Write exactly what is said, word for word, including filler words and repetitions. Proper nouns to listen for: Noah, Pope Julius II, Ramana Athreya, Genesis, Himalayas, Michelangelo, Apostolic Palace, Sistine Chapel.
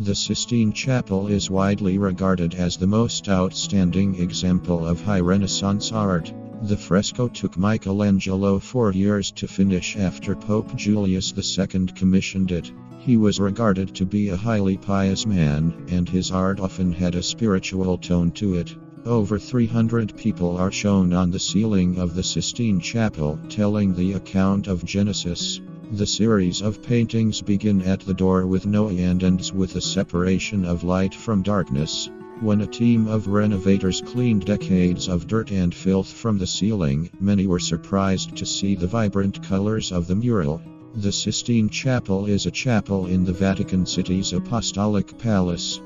The Sistine Chapel is widely regarded as the most outstanding example of High Renaissance art. The fresco took Michelangelo four years to finish after Pope Julius the Second commissioned it. He was regarded to be a highly pious man, and his art often had a spiritual tone to it. Over three hundred people are shown on the ceiling of the Sistine Chapel telling the account of Genesis. The series of paintings begin at the door with Noah and ends with the separation of light from darkness, when a team of renovators cleaned decades of dirt and filth from the ceiling. Many were surprised to see the vibrant colors of the mural. The Sistine Chapel is a chapel in the Vatican City's Apostolic Palace.